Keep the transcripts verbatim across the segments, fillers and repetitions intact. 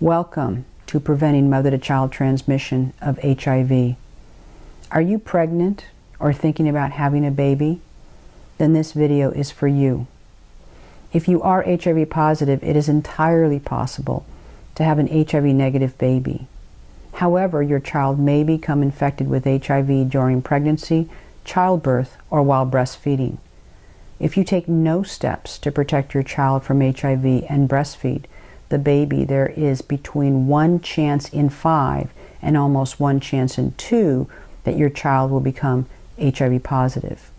Welcome to Preventing Mother-to-Child Transmission of H I V. Are you pregnant or thinking about having a baby? Then this video is for you. If you are H I V positive, it is entirely possible to have an H I V negative baby. However, your child may become infected with H I V during pregnancy, childbirth, or while breastfeeding. If you take no steps to protect your child from H I V and breastfeed the baby, there is between one chance in five and almost one chance in two that your child will become H I V positive.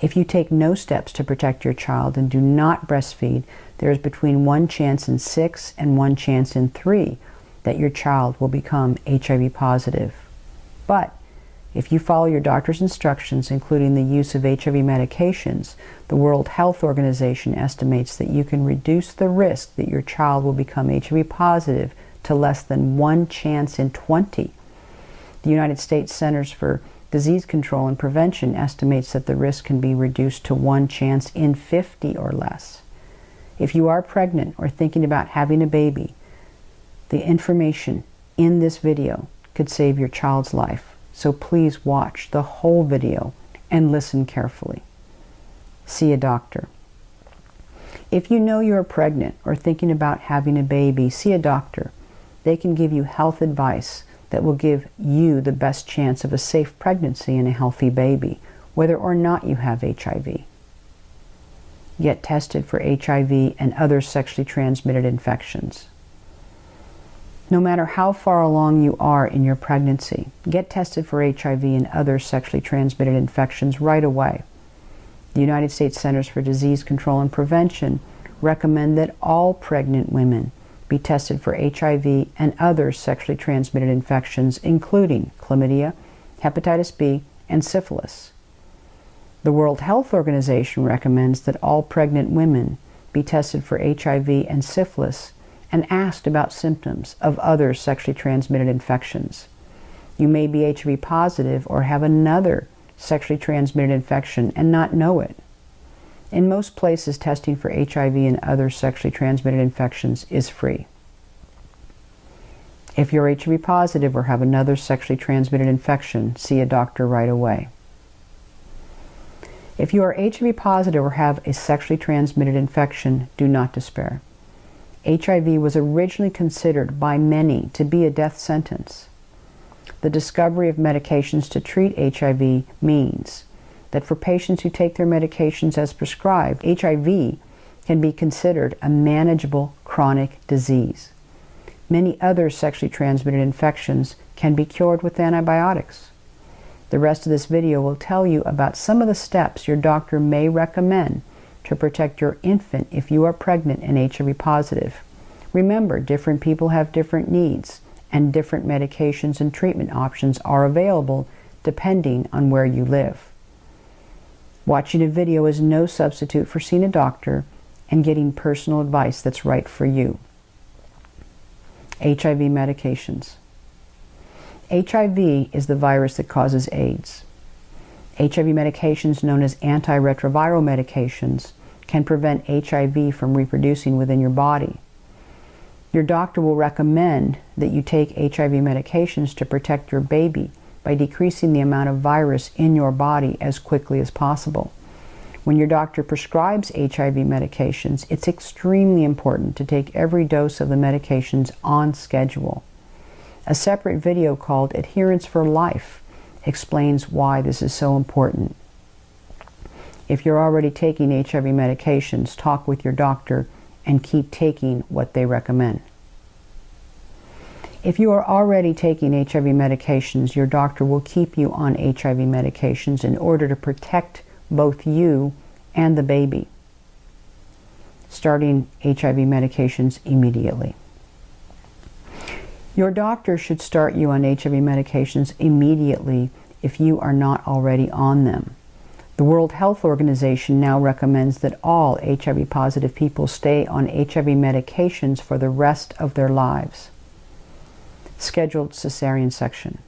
If you take no steps to protect your child and do not breastfeed, there is between one chance in six and one chance in three that your child will become H I V positive. But if you follow your doctor's instructions, including the use of H I V medications, the World Health Organization estimates that you can reduce the risk that your child will become H I V positive to less than one chance in twenty. The United States Centers for Disease Control and Prevention estimates that the risk can be reduced to one chance in fifty or less. If you are pregnant or thinking about having a baby, the information in this video could save your child's life. So please watch the whole video and listen carefully. See a doctor. If you know you're pregnant or thinking about having a baby, see a doctor. They can give you health advice that will give you the best chance of a safe pregnancy and a healthy baby, whether or not you have H I V. Get tested for H I V and other sexually transmitted infections. No matter how far along you are in your pregnancy, get tested for H I V and other sexually transmitted infections right away. The United States Centers for Disease Control and Prevention recommend that all pregnant women be tested for H I V and other sexually transmitted infections, including chlamydia, hepatitis B, and syphilis. The World Health Organization recommends that all pregnant women be tested for H I V and syphilis and asked about symptoms of other sexually transmitted infections. You may be H I V positive or have another sexually transmitted infection and not know it. In most places, testing for H I V and other sexually transmitted infections is free. If you're H I V positive or have another sexually transmitted infection, see a doctor right away. If you are H I V positive or have a sexually transmitted infection, do not despair. H I V was originally considered by many to be a death sentence. The discovery of medications to treat H I V means that for patients who take their medications as prescribed, H I V can be considered a manageable chronic disease. Many other sexually transmitted infections can be cured with antibiotics. The rest of this video will tell you about some of the steps your doctor may recommend to protect your infant if you are pregnant and H I V positive. Remember, different people have different needs, and different medications and treatment options are available depending on where you live. Watching a video is no substitute for seeing a doctor and getting personal advice that's right for you. H I V medications. H I V is the virus that causes AIDS. H I V medications, known as antiretroviral medications, can prevent H I V from reproducing within your body. Your doctor will recommend that you take H I V medications to protect your baby by decreasing the amount of virus in your body as quickly as possible. When your doctor prescribes H I V medications, it's extremely important to take every dose of the medications on schedule. A separate video called Adherence for Life explains why this is so important. If you're already taking H I V medications, talk with your doctor and keep taking what they recommend. If you are already taking H I V medications, your doctor will keep you on H I V medications in order to protect both you and the baby. Starting H I V medications immediately. Your doctor should start you on H I V medications immediately if you are not already on them. The World Health Organization now recommends that all H I V positive people stay on H I V medications for the rest of their lives. Scheduled cesarean section.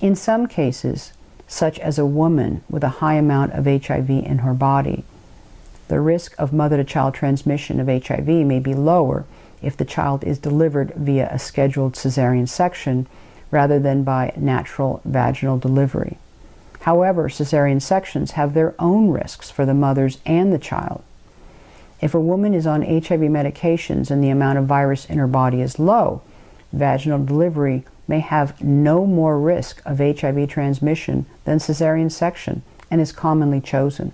In some cases, such as a woman with a high amount of H I V in her body, the risk of mother-to-child transmission of H I V may be lower if the child is delivered via a scheduled cesarean section rather than by natural vaginal delivery. However, cesarean sections have their own risks for the mothers and the child. If a woman is on H I V medications and the amount of virus in her body is low, vaginal delivery may have no more risk of H I V transmission than cesarean section and is commonly chosen.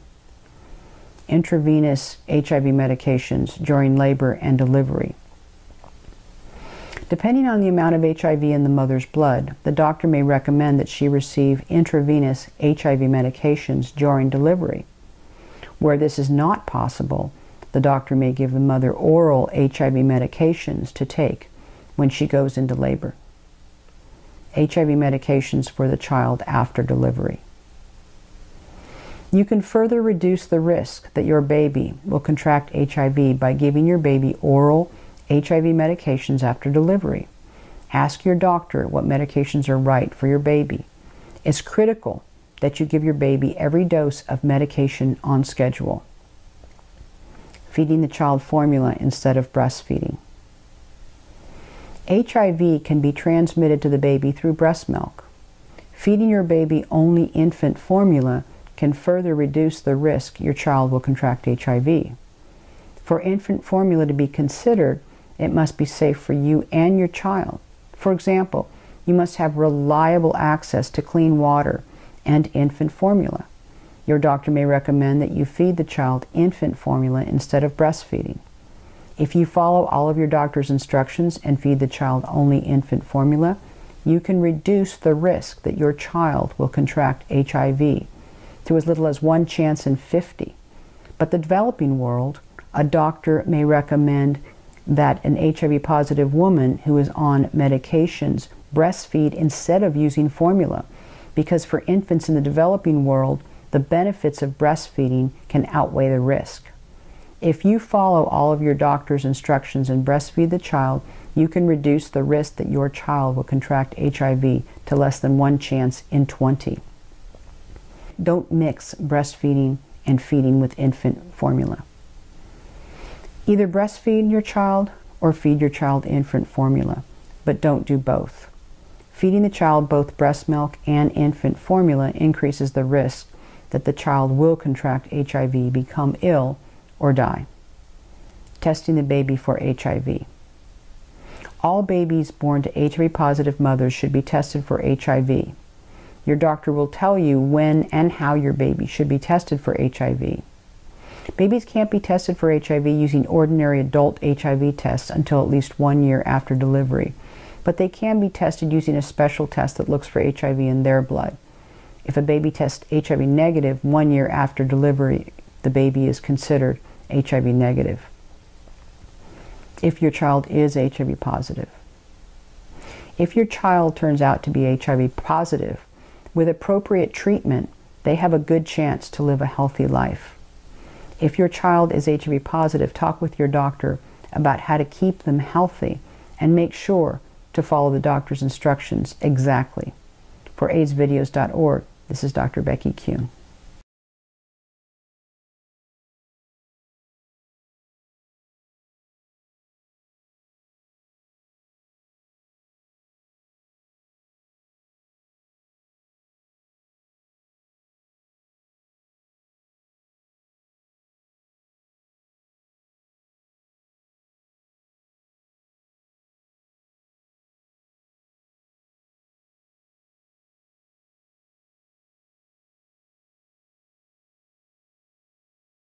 Intravenous H I V medications during labor and delivery. Depending on the amount of H I V in the mother's blood, the doctor may recommend that she receive intravenous H I V medications during delivery. Where this is not possible, the doctor may give the mother oral H I V medications to take when she goes into labor. H I V medications for the child after delivery. You can further reduce the risk that your baby will contract H I V by giving your baby oral H I V medications after delivery. Ask your doctor what medications are right for your baby. It's critical that you give your baby every dose of medication on schedule. Feeding the child formula instead of breastfeeding. H I V can be transmitted to the baby through breast milk. Feeding your baby only infant formula can further reduce the risk your child will contract H I V. For infant formula to be considered, it must be safe for you and your child. For example, you must have reliable access to clean water and infant formula. Your doctor may recommend that you feed the child infant formula instead of breastfeeding. If you follow all of your doctor's instructions and feed the child only infant formula, you can reduce the risk that your child will contract H I V to as little as one chance in fifty. But the developing world, a doctor may recommend that an H I V-positive woman who is on medications breastfeed instead of using formula, because for infants in the developing world, the benefits of breastfeeding can outweigh the risk. If you follow all of your doctor's instructions and breastfeed the child, you can reduce the risk that your child will contract H I V to less than one chance in twenty. Don't mix breastfeeding and feeding with infant formula. Either breastfeed your child or feed your child infant formula, but don't do both. Feeding the child both breast milk and infant formula increases the risk that the child will contract H I V, become ill, or die. Testing the baby for H I V. All babies born to H I V-positive mothers should be tested for H I V. Your doctor will tell you when and how your baby should be tested for H I V. Babies can't be tested for H I V using ordinary adult H I V tests until at least one year after delivery, but they can be tested using a special test that looks for H I V in their blood. If a baby tests H I V negative one year after delivery, the baby is considered H I V negative. If your child is H I V positive. If your child turns out to be H I V positive, with appropriate treatment, they have a good chance to live a healthy life. If your child is H I V positive, talk with your doctor about how to keep them healthy and make sure to follow the doctor's instructions exactly. For AIDS videos dot org, this is Doctor Becky Q.